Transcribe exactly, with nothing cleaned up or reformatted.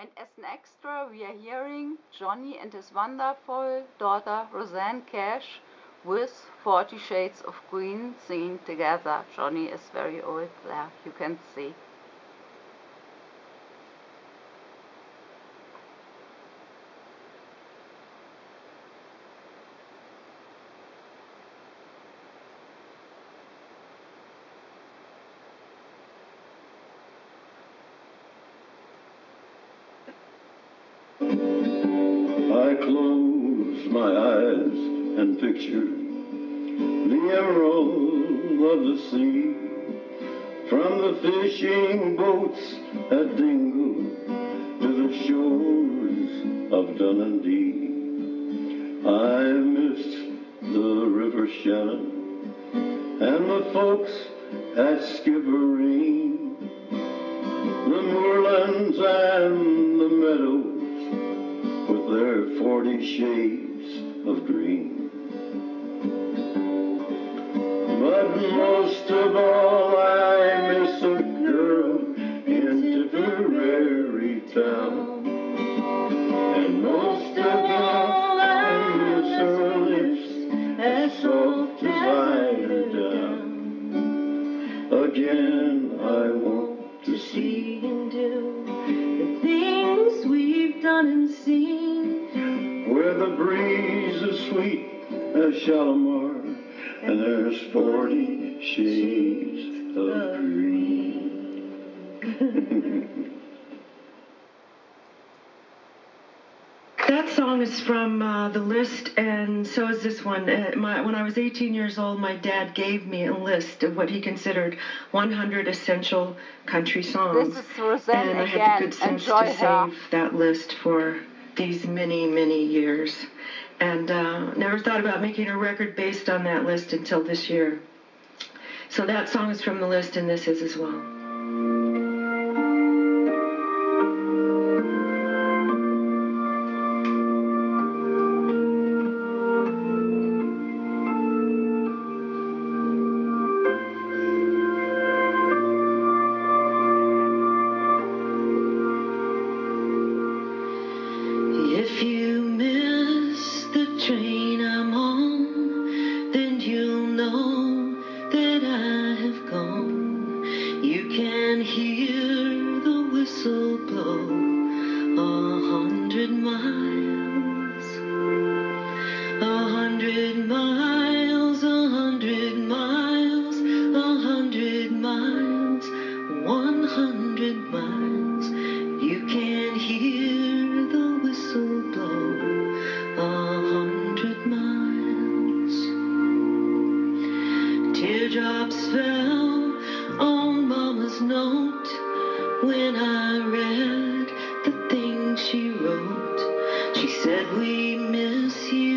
And as an extra, we are hearing Johnny and his wonderful daughter Roseanne Cash with forty shades of Green singing together. Johnny is very old there, you can see. I close my eyes and picture the emerald of the sea, from the fishing boats at Dingle to the shores of Dundee. I missed the River Shannon and the folks at Skibbereen, the moorlands and the meadows with their forty shades of green. But most of all I miss a girl in Tipperary Town, and most of all I miss her lips as soft as eider down. Again I want to see and do the things we've done and seen, where the breeze is sweet as Shalimar, and there's forty shades of green. That song is from uh, the list, and so is this one. Uh, my, when I was eighteen years old, my dad gave me a list of what he considered one hundred essential country songs. This is Roseanne and I again. Had the good sense Enjoy to her. Save that list for these many, many years, and uh, never thought about making a record based on that list until this year. So that song is from the list, and this is as well. She wrote, she said, "We miss you."